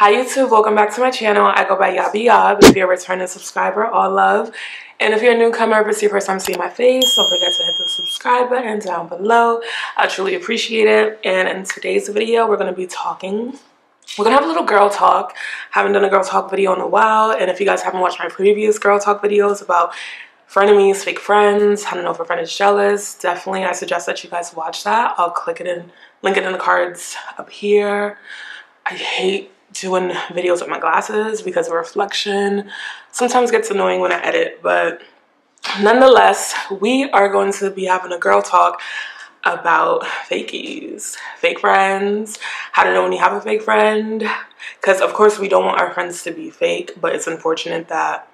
Hi YouTube, welcome back to my channel. I go by YabbiYAB. If you're a returning subscriber, all love. And if you're a newcomer, but it's your first time seeing my face, don't forget to hit the subscribe button down below. I truly appreciate it. And in today's video, we're going to be talking. We're going to have a little girl talk. Haven't done a girl talk video in a while. And if you guys haven't watched my previous girl talk videos about frenemies, fake friends, how to know if a friend is jealous, definitely I suggest that you guys watch that. I'll click it in, link it in the cards up here. I hate doing videos with my glasses because the reflection sometimes gets annoying when I edit, but nonetheless, we are going to be having a girl talk about fakies, fake friends, how to know when you have a fake friend, because of course we don't want our friends to be fake, but it's unfortunate that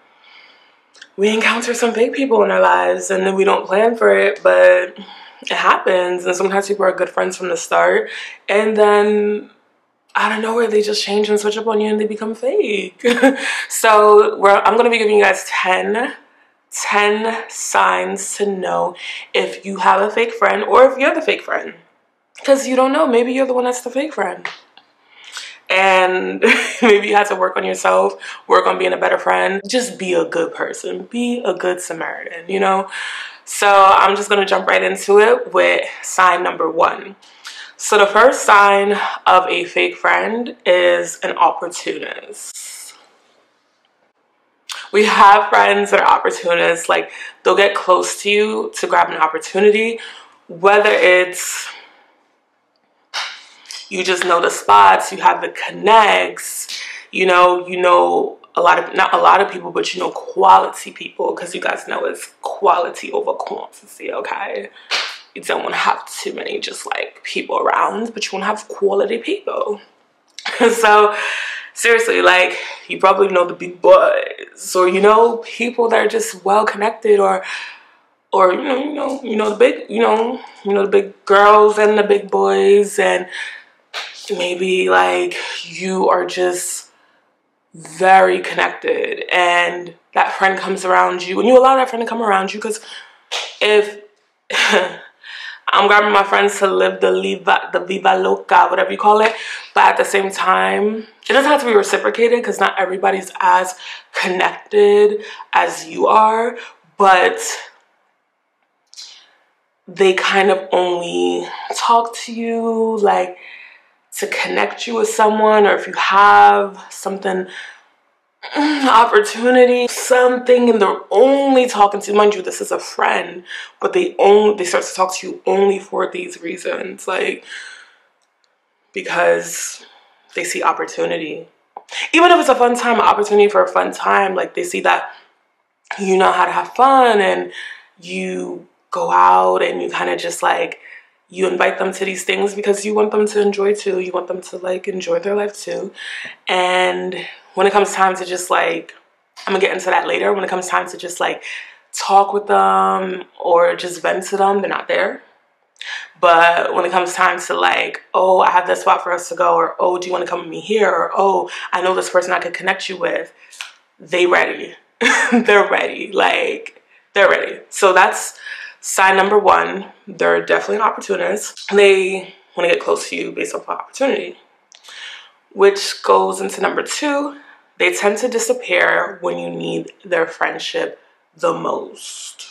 we encounter some fake people in our lives and then we don't plan for it, but it happens. And sometimes people are good friends from the start and then I don't know where they just change and switch up on you and they become fake. So I'm going to be giving you guys 10 signs to know if you have a fake friend or if you're the fake friend. Because you don't know. Maybe you're the one that's the fake friend. And maybe you had to work on yourself, work on being a better friend. Just be a good person. Be a good Samaritan, you know? So I'm just going to jump right into it with sign number 1. So the first sign of a fake friend is an opportunist. We have friends that are opportunists. Like, they'll get close to you to grab an opportunity, whether it's you just know the spots, you have the connects, you know a lot of, not a lot of people, but you know quality people, because you guys know it's quality over quantity, okay? You don't want to have too many just like people around, but you want to have quality people. So seriously, like, you probably know the big boys, or you know people that are just well connected, or you know the big girls and the big boys, and maybe like you are just very connected, and that friend comes around you, and you allow that friend to come around you, because if I'm grabbing my friends to live the vida loca, whatever you call it. But at the same time, it doesn't have to be reciprocated, because not everybody's as connected as you are. But they kind of only talk to you, like, to connect you with someone. Or if you have something, opportunity, something, and they're only talking to you. Mind you, this is a friend, but they start to talk to you only for these reasons, like because they see opportunity. Even if it's a fun time, an opportunity for a fun time, like they see that you know how to have fun and you go out and you kind of just like, you invite them to these things because you want them to enjoy too. You want them to like enjoy their life too. And when it comes time to just like, I'm gonna get into that later. When it comes time to just like talk with them or just vent to them, they're not there. But when it comes time to like, oh, I have this spot for us to go, or oh, do you want to come with me here? Or oh, I know this person I could connect you with. They ready. They're ready. Like, they're ready. So that's sign number 1, they're definitely an opportunist. They want to get close to you based off of opportunity. Which goes into number 2, they tend to disappear when you need their friendship the most.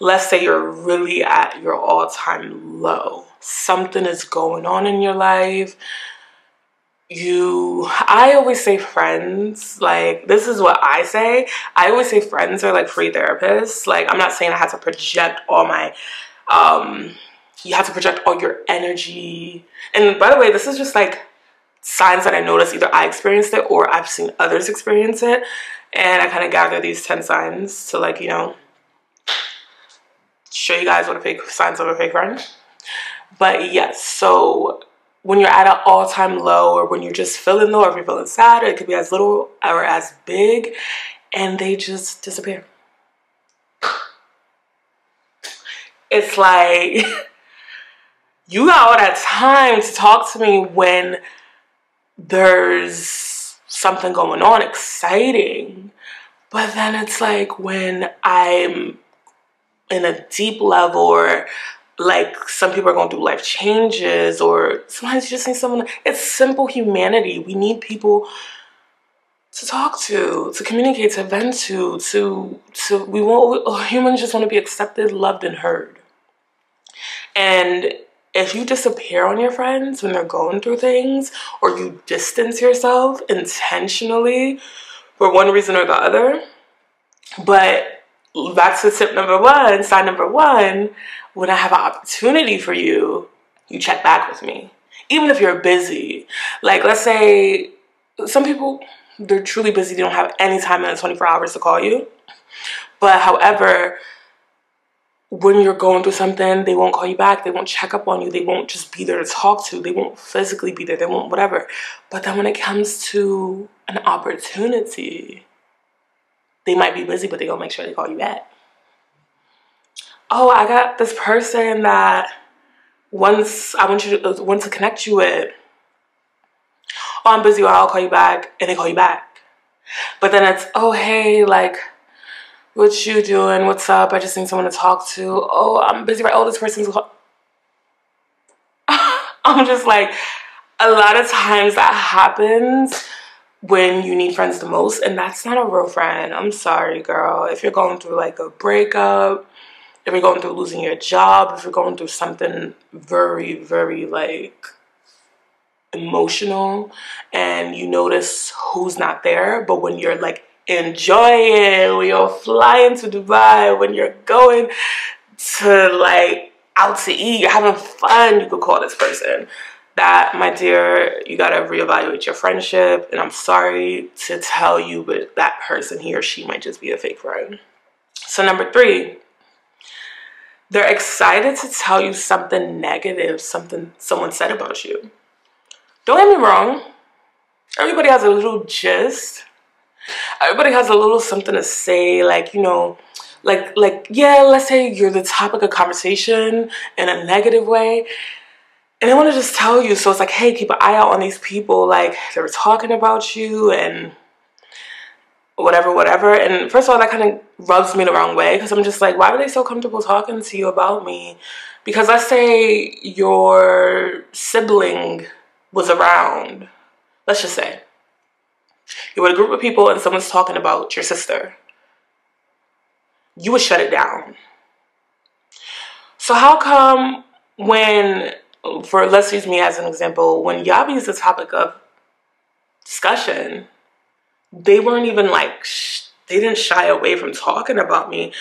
Let's say you're really at your all-time low. Something is going on in your life. I always say friends, like, this is what I say. I always say friends are like free therapists. Like, I'm not saying I have to project all my, you have to project all your energy. And by the way, this is just like signs that I noticed. Either I experienced it or I've seen others experience it. And I kind of gather these 10 signs to like, you know, show you guys what a fake signs of a fake friend. But yes, so when you're at an all-time low, or when you're just feeling low, or if you're feeling sad, or it could be as little or as big, and they just disappear. It's like, you got all that time to talk to me when there's something going on exciting. But then it's like when I'm in a deep level, or like some people are going through life changes, or sometimes you just need someone. It's simple humanity. We need people to talk to communicate, to vent to humans just want to be accepted, loved, and heard. And if you disappear on your friends when they're going through things, or you distance yourself intentionally for one reason or the other, but back to tip number one, sign number one, when I have an opportunity for you, you check back with me. Even if you're busy. Like, let's say some people, they're truly busy. They don't have any time in the 24 hours to call you. But however, when you're going through something, they won't call you back. They won't check up on you. They won't just be there to talk to. They won't physically be there. They won't whatever. But then when it comes to an opportunity, they might be busy, but they're going to make sure they call you back. Oh, I got this person that I want to connect you with. Oh, I'm busy. Well, I'll call you back. And they call you back. But then it's, oh, hey, like, what you doing? What's up? I just need someone to talk to. Oh, I'm busy. Right? Oh, this person's call. I'm just like, a lot of times that happens when you need friends the most. And that's not a real friend. I'm sorry, girl. If you're going through like a breakup, if you're going through losing your job, if you're going through something very, very like emotional, and you notice who's not there, but when you're like enjoying, when you're flying to Dubai, when you're going to like out to eat, you're having fun, you could call this person. That, my dear, you gotta reevaluate your friendship, and I'm sorry to tell you, but that person, he or she, might just be a fake friend. So number three, they're excited to tell you something negative, something someone said about you. Don't get me wrong, everybody has a little gist. Everybody has a little something to say, like, you know, like yeah, let's say you're the topic of conversation in a negative way, and they want to just tell you. So it's like, hey, keep an eye out on these people, like, they were talking about you and whatever, whatever. And first of all, that kind of rubs me the wrong way, because I'm just like, why were they so comfortable talking to you about me? Because let's say your sibling was around, let's just say you're with a group of people and someone's talking about your sister, you would shut it down. So how come when, for let's use me as an example, when Yabbi is the topic of discussion, they weren't even like, they didn't shy away from talking about me.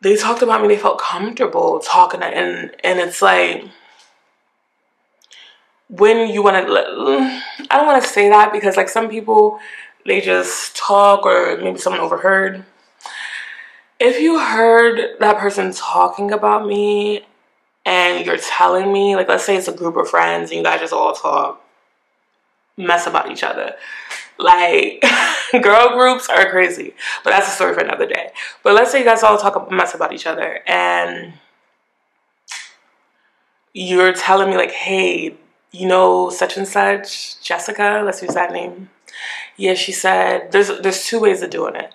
They talked about me, they felt comfortable talking, and it's like, when you want to, I don't want to say that, because like some people, they just talk, or maybe someone overheard. If you heard that person talking about me and you're telling me, like, let's say it's a group of friends and you guys just all talk, mess about each other. Like, girl groups are crazy, but that's a story for another day. But let's say you guys all talk, mess about each other, and you're telling me like, hey, you know, such and such, Jessica, let's use that name. Yeah, she said, there's two ways of doing it.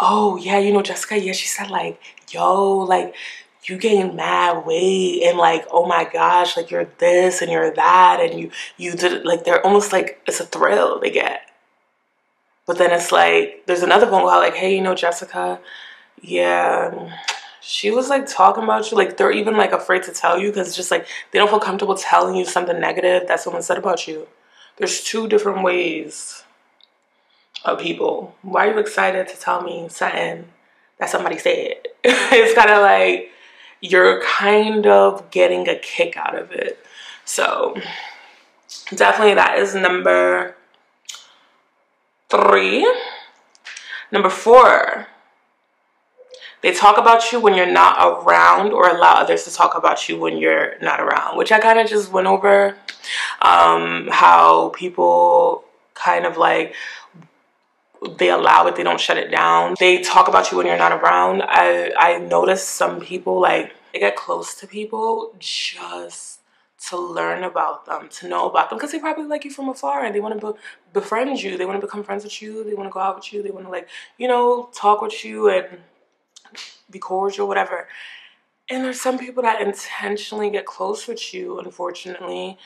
Oh, yeah, you know, Jessica, yeah, she said, like, yo, like, you gained mad weight, and like, oh my gosh, like, you're this and you're that, and you did it. Like, they're almost like, it's a thrill they get. But then it's like, there's another one where, like, hey, you know, Jessica, yeah, she was like talking about you. Like, they're even like afraid to tell you, because it's just like they don't feel comfortable telling you something negative that someone said about you. There's two different ways of people. Why are you excited to tell me something that somebody said? It's kind of like you're kind of getting a kick out of it. So definitely that is number three. Number four. They talk about you when you're not around, or allow others to talk about you when you're not around, which I kind of just went over, how people kind of like, they allow it, they don't shut it down. They talk about you when you're not around. I noticed some people, like, they get close to people just to learn about them, to know about them, because they probably like you from afar, and they want to befriend you, they want to become friends with you, they want to go out with you, they want to, like, you know, talk with you and be cordial, whatever. And there's some people that intentionally get close with you, unfortunately,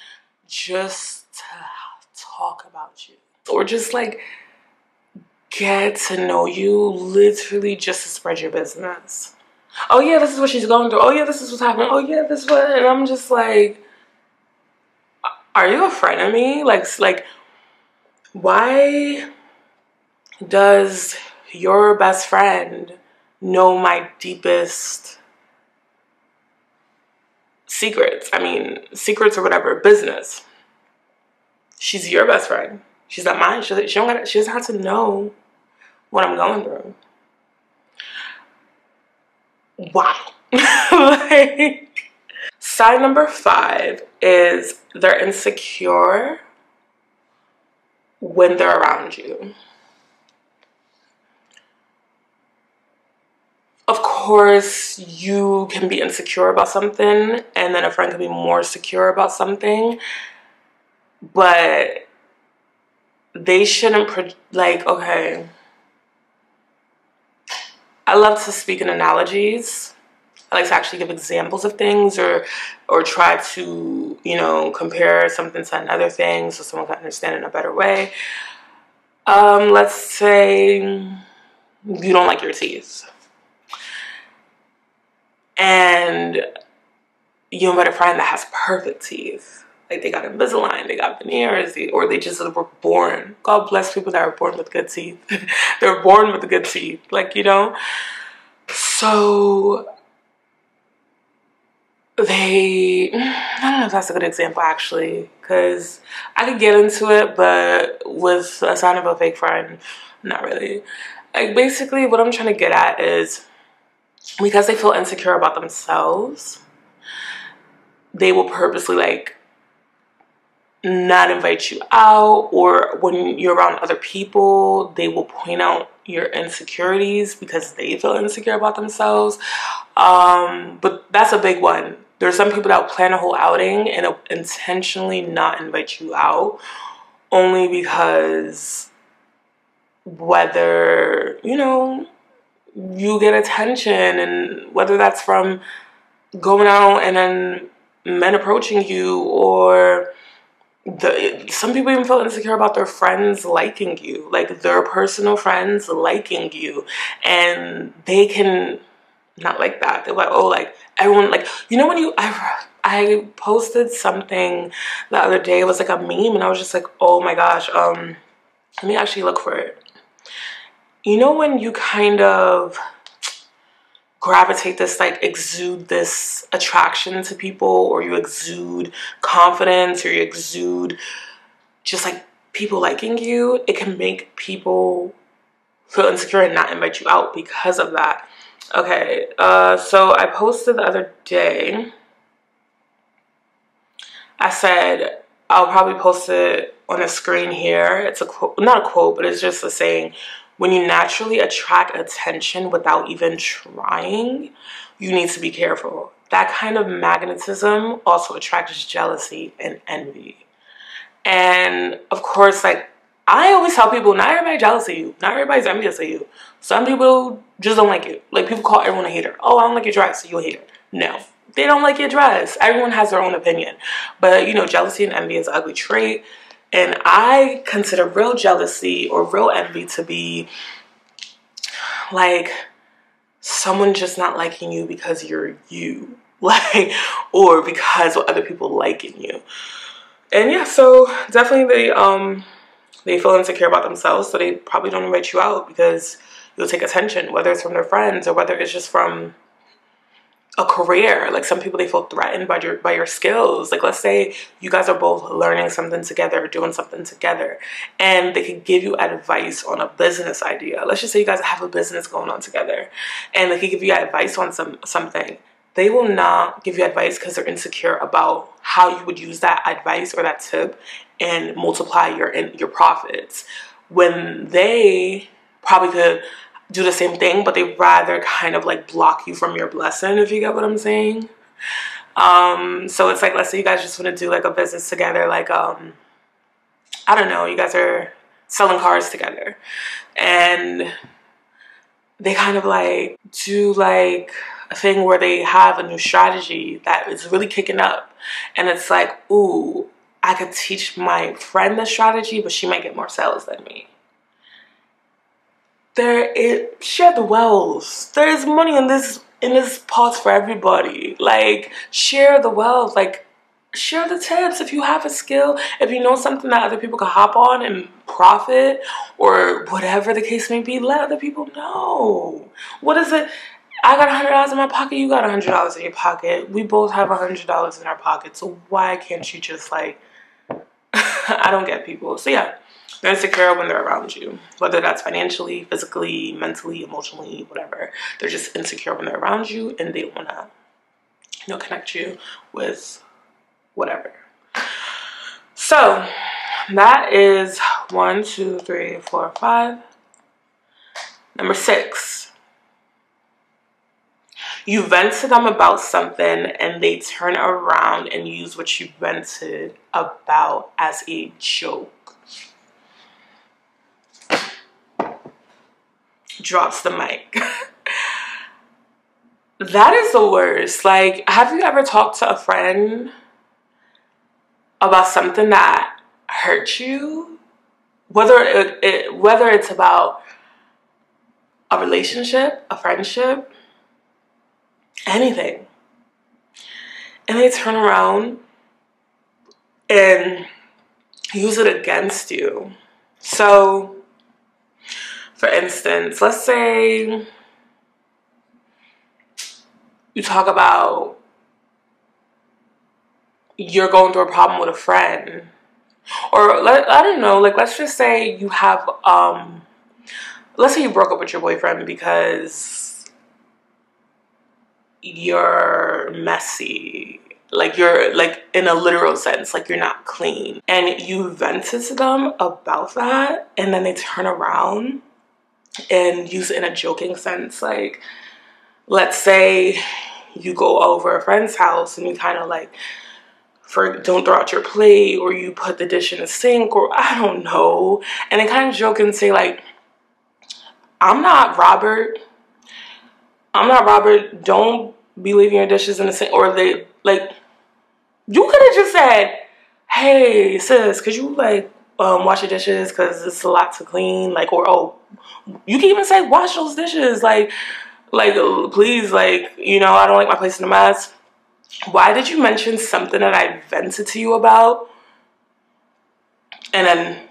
just to talk about you. Or just like get to know you literally just to spread your business. Oh yeah, this is what she's going through. Oh yeah, this is what's happening. Oh yeah, this is what. And I'm just like, are you a friend of me? Like, why does your best friend know my deepest secrets? I mean, secrets or whatever, business. She's your best friend. She's not mine. She doesn't have to know what I'm going through. Why? Like, side number 5 is they're insecure when they're around you. Of course, you can be insecure about something, and then a friend can be more secure about something, but they shouldn't, like, okay. I love to speak in analogies. I like to actually give examples of things or try to, you know, compare something to another thing so someone can understand in a better way. Let's say you don't like your teeth. And you invite a friend that has perfect teeth. Like, they got Invisalign, they got veneers, or they just were born. God bless people that are born with good teeth. They're born with good teeth, like, you know? So I don't know if that's a good example, actually, because I could get into it, but with a sign of a fake friend, not really. Like, basically, what I'm trying to get at is because they feel insecure about themselves, they will purposely, like, not invite you out, or when you're around other people, they will point out your insecurities because they feel insecure about themselves. But that's a big one. There's some people that will plan a whole outing and intentionally not invite you out only because whether, you know, you get attention, and whether that's from going out and then men approaching you, or some people even feel insecure about their friends liking you, like their personal friends liking you, and they can not like that. They're like, oh, like everyone, like, you know, when I posted something the other day, it was like a meme, and I was just like, oh my gosh, let me actually look for it. You know, when you kind of gravitate this, like, exude this attraction to people, or you exude confidence, or you exude just like people liking you, it can make people feel insecure and not invite you out because of that. Okay, so I posted the other day, I said, I'll probably post it on a screen here. It's a quote, not a quote, but it's just a saying. When you naturally attract attention without even trying, you need to be careful. That kind of magnetism also attracts jealousy and envy. And of course, like, I always tell people, not everybody's jealous of you. Not everybody's envious of you. Some people just don't like you. Like, people call everyone a hater. Oh, I don't like your dress, so you're a hater. No, they don't like your dress. Everyone has their own opinion. But, you know, jealousy and envy is an ugly trait. And I consider real jealousy or real envy to be like someone just not liking you because you're you, like, or because of other people liking you. And yeah, so definitely they feel insecure about themselves, so they probably don't invite you out because you'll take attention, whether it's from their friends or whether it's just from a career. Like, some people, they feel threatened by your skills. Like, let's say you guys are both learning something together or doing something together, and they could give you advice on a business idea. Let's just say you guys have a business going on together, and they could give you advice on something. They will not give you advice because they're insecure about how you would use that advice or that tip and multiply your profits, when they probably could do the same thing, but they rather kind of like block you from your blessing, if you get what I'm saying. So it's like, let's say you guys just want to do like a business together, like, I don't know, you guys are selling cars together, and they kind of like do like a thing where they have a new strategy that is really kicking up, and it's like, ooh, I could teach my friend the strategy, but she might get more sales than me. There is, share the wealth. There is money in this pot for everybody. Like, share the wealth. Like, share the tips. If you have a skill, if you know something that other people can hop on and profit, or whatever the case may be, let other people know. What is it? I got $100 in my pocket, you got $100 in your pocket. We both have $100 in our pocket, so why can't you just, like, I don't get people. So yeah, they're insecure when they're around you. Whether that's financially, physically, mentally, emotionally, whatever. They're just insecure when they're around you, and they wanna, you know, connect you with whatever. So that is 1, 2, 3, 4, 5. Number 6. You vent to them about something and they turn around and use what you vented about as a joke. Drops the mic. That is the worst. Like, have you ever talked to a friend about something that hurt you? Whether it's about a relationship, a friendship, anything, and they turn around and use it against you. So, for instance, let's say you talk about you're going through a problem with a friend, or I don't know, like, let's just say you have let's say you broke up with your boyfriend because you're messy, like, you're, like, in a literal sense, like, you're not clean, and you vented to them about that, and then they turn around and use it in a joking sense. Like, let's say you go over a friend's house and you kind of, like, don't throw out your plate, or you put the dish in the sink, or I don't know, and they kind of joke and say, like, I'm not Robert, don't be leaving your dishes in the sink. Or they, like, you could have just said, hey, sis, could you, like, wash your dishes because it's a lot to clean? Like, or, oh, you can even say, wash those dishes. Like, please, like, you know, I don't like my place in the mess. Why did you mention something that I vented to you about and then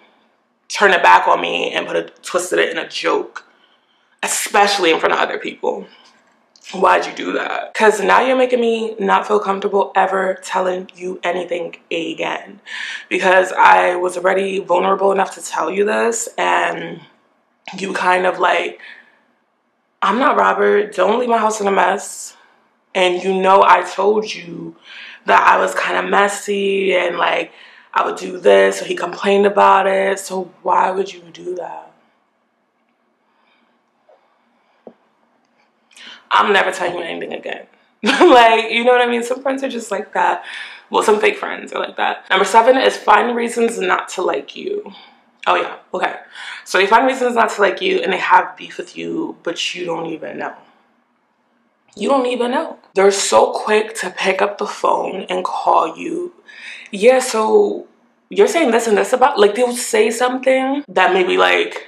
turn it back on me and twisted it in a joke? Especially in front of other people. Why'd you do that? Because now you're making me not feel comfortable ever telling you anything again. Because I was already vulnerable enough to tell you this, and you kind of, like, I'm not Robert, don't leave my house in a mess. And you know I told you that I was kind of messy and, like, I would do this, so he complained about it. So why would you do that? I'm never telling you anything again. Like, you know what I mean? Some friends are just like that. Well, some fake friends are like that. Number 7 is find reasons not to like you. Oh, yeah. Okay. So they find reasons not to like you, and they have beef with you, but you don't even know. You don't even know. They're so quick to pick up the phone and call you. Yeah, so you're saying this and this about... Like, they'll say something that maybe, like...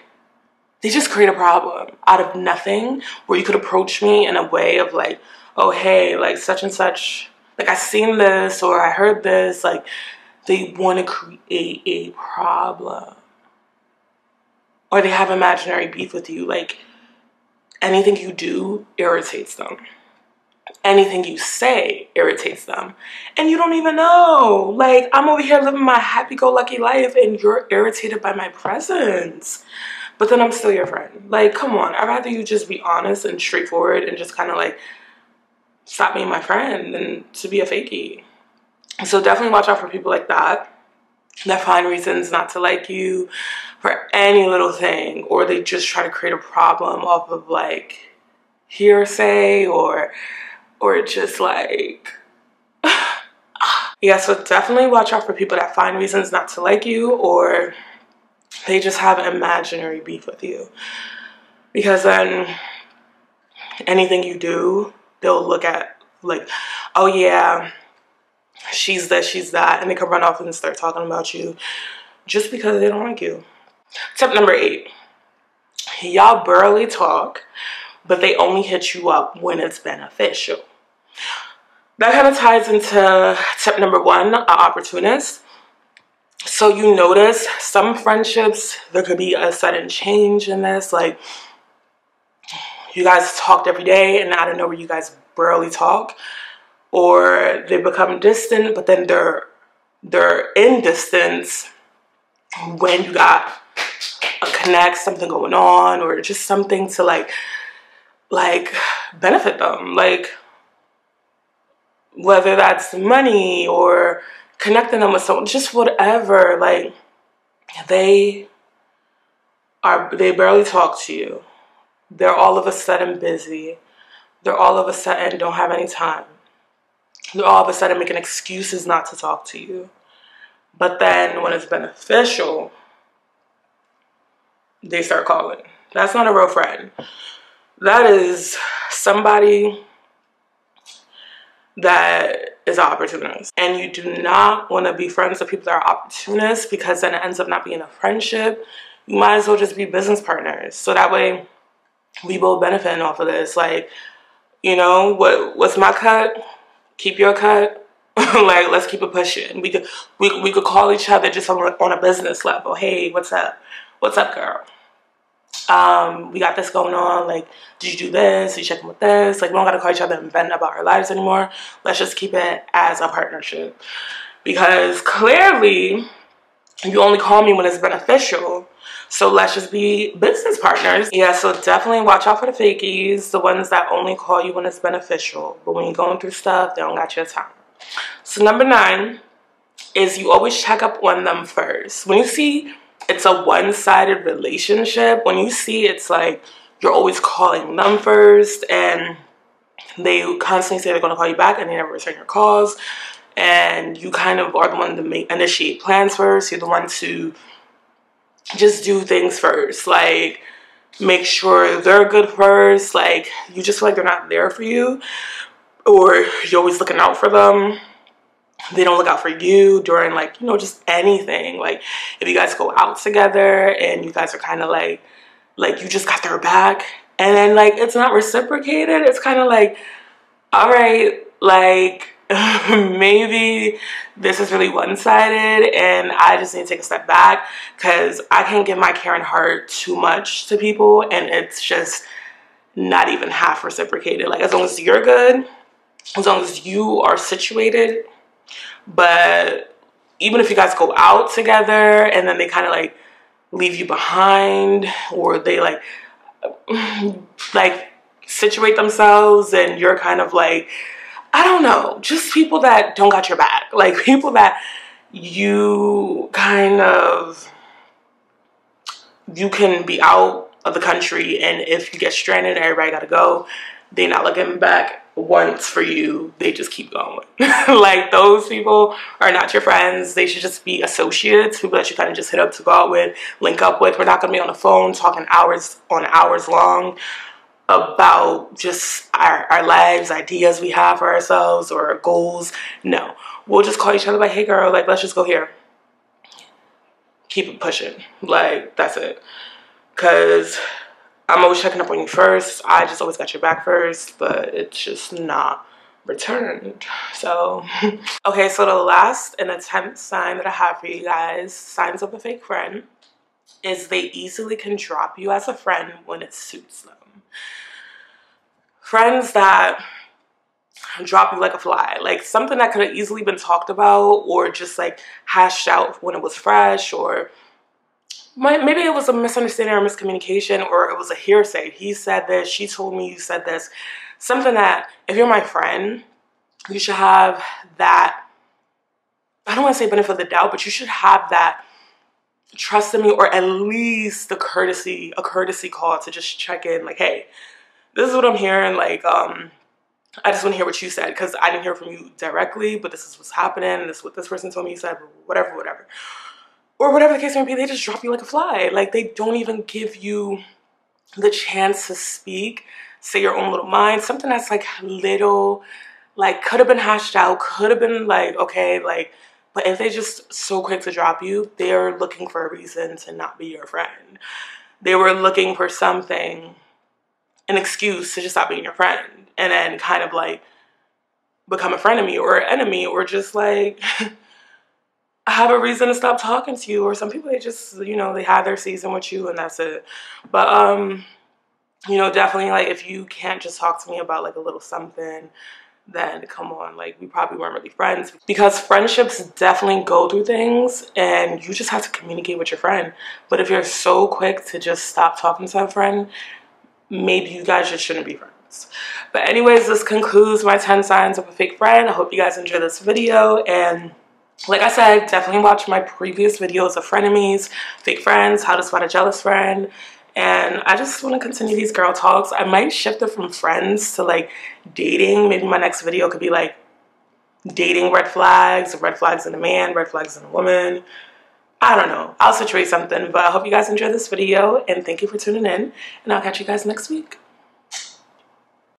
They just create a problem out of nothing, where you could approach me in a way of, like, oh, hey, like, such and such, like, I seen this, or I heard this. Like, they want to create a problem, or they have imaginary beef with you. Like, anything you do irritates them. Anything you say irritates them, and you don't even know. Like, I'm over here living my happy-go-lucky life, and you're irritated by my presence. But then I'm still your friend. Like, come on. I'd rather you just be honest and straightforward and just kind of, like, stop being my friend than to be a fakie. So definitely watch out for people like that, that find reasons not to like you for any little thing, or they just try to create a problem off of, like, hearsay or just, like... Yeah, so definitely watch out for people that find reasons not to like you, or... they just have imaginary beef with you, because then anything you do they'll look at like, oh yeah, she's this, she's that, and they can run off and start talking about you just because they don't like you. Tip number 8. Y'all barely talk, but they only hit you up when it's beneficial. That kind of ties into tip number 1, an opportunist. So you notice some friendships, there could be a sudden change in this. Like, you guys talked every day, and I don't know where you guys barely talk. Or they become distant, but then they're in distance when you got a connect, something going on, or just something to like benefit them. Like, whether that's money or connecting them with someone, just whatever. Like, they barely talk to you. They're all of a sudden busy. They're all of a sudden don't have any time. They're all of a sudden making excuses not to talk to you. But then when it's beneficial, they start calling. That's not a real friend. That is somebody that is an opportunist. And you do not want to be friends with people that are opportunists, because then it ends up not being a friendship. You might as well just be business partners. So that way we both benefit off of this. Like, you know, what's my cut? Keep your cut. Like, let's keep it pushing. We could call each other just on a business level. Hey, what's up? What's up, girl? We got this going on. Like, did you do this? Did you check in with this? Like, we don't gotta call each other and vent about our lives anymore. Let's just keep it as a partnership. Because clearly, you only call me when it's beneficial. So let's just be business partners. Yeah, so definitely watch out for the fakies, the ones that only call you when it's beneficial. But when you're going through stuff, they don't got your time. So number 9 is you always check up on them first. When you see it's a one-sided relationship, when you see it's like you're always calling them first and they constantly say they're going to call you back and they never return your calls, and you kind of are the one to initiate plans first, you're the one to just do things first, like make sure they're good first, like you just feel like they're not there for you, or you're always looking out for them. They don't look out for you during, like, you know, just anything. Like, if you guys go out together and you guys are kind of like you just got their back, and then like it's not reciprocated, it's kind of like, all right, like maybe this is really one-sided and I just need to take a step back, because I can't give my caring heart too much to people and it's just not even half reciprocated. Like, as long as you're good, as long as you are situated. But even if you guys go out together and then they kind of like leave you behind, or they like situate themselves and you're kind of like, I don't know, just people that don't got your back, like people that you kind of, you can be out of the country and if you get stranded, everybody gotta go, they're not looking back once for you, they just keep going. Like, those people are not your friends. They should just be associates, people that you kind of just hit up to go out with, link up with. We're not gonna be on the phone talking hours on hours long about just our lives, ideas we have for ourselves, or our goals. No, we'll just call each other like, hey girl, like, let's just go here, keep it pushing. Like, that's it. Because I'm always checking up on you first. I just always got your back first, but it's just not returned. So, okay, so the last and 10th sign that I have for you guys, signs of a fake friend, is they easily can drop you as a friend when it suits them. Friends that drop you like a fly, like something that could have easily been talked about or just like hashed out when it was fresh, or maybe it was a misunderstanding or miscommunication, or it was a hearsay. He said this, she told me you said this. Something that, if you're my friend, you should have that, I don't want to say benefit of the doubt, but you should have that trust in me, or at least the courtesy, a courtesy call to just check in. Like, hey, this is what I'm hearing. Like, I just want to hear what you said, because I didn't hear from you directly, but this is what's happening. This is what this person told me you said, whatever, whatever. Or whatever the case may be, they just drop you like a fly. Like, they don't even give you the chance to speak. say your own little mind, something that's like little, like could have been hashed out, could have been like, okay, like, but if they're just so quick to drop you, they're looking for a reason to not be your friend. They were looking for something, an excuse to just stop being your friend and then kind of like become a frenemy or an enemy or just like have a reason to stop talking to you. Or some people, they just, you know, they have their season with you and that's it. But, you know, definitely like if you can't just talk to me about like a little something, then come on, like we probably weren't really friends, because friendships definitely go through things and you just have to communicate with your friend. But if you're so quick to just stop talking to a friend, maybe you guys just shouldn't be friends. But anyways, this concludes my 10 signs of a fake friend. I hope you guys enjoyed this video, and like I said, definitely watch my previous videos of frenemies, fake friends, how to spot a jealous friend. And I just want to continue these girl talks. I might shift it from friends to like dating. Maybe my next video could be like dating red flags in a man, red flags in a woman. I don't know. I'll situate something. But I hope you guys enjoyed this video, and thank you for tuning in. And I'll catch you guys next week.